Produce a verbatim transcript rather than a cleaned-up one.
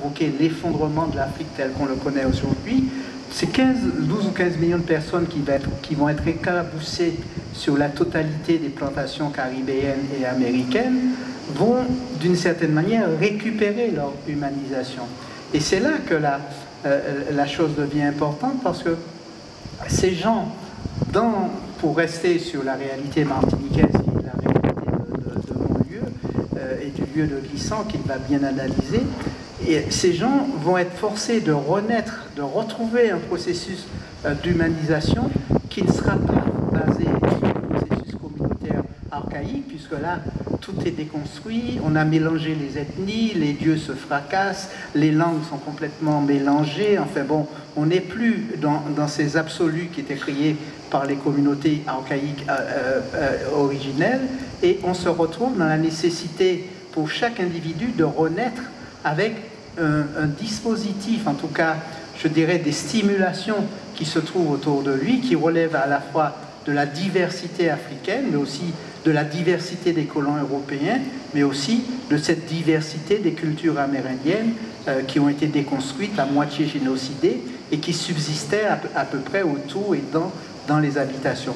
provoqué l'effondrement de l'Afrique tel qu'on le connaît aujourd'hui, c'est douze ou quinze millions de personnes qui, va être, qui vont être éclaboussées sur la totalité des plantations caribéennes et américaines vont, d'une certaine manière, récupérer leur humanisation. Et c'est là que la, euh, la chose devient importante, parce que ces gens, dans, pour rester sur la réalité martiniquaise, qui est la réalité de, de, de mon lieu, euh, et du lieu de Glissant, qu'il va bien analyser, et ces gens vont être forcés de renaître, de retrouver un processus euh, d'humanisation qui ne sera pas basé sur un processus communautaire archaïque, puisque là, tout est déconstruit, on a mélangé les ethnies, les dieux se fracassent, les langues sont complètement mélangées, enfin bon, on n'est plus dans, dans ces absolus qui étaient créés par les communautés archaïques euh, euh, originelles, et on se retrouve dans la nécessité pour chaque individu de renaître avec un, un dispositif, en tout cas, je dirais, des stimulations qui se trouvent autour de lui, qui relèvent à la fois de la diversité africaine, mais aussi de la diversité des colons européens, mais aussi de cette diversité des cultures amérindiennes euh, qui ont été déconstruites, à moitié génocidées, et qui subsistaient à, à peu près autour et dans, dans les habitations.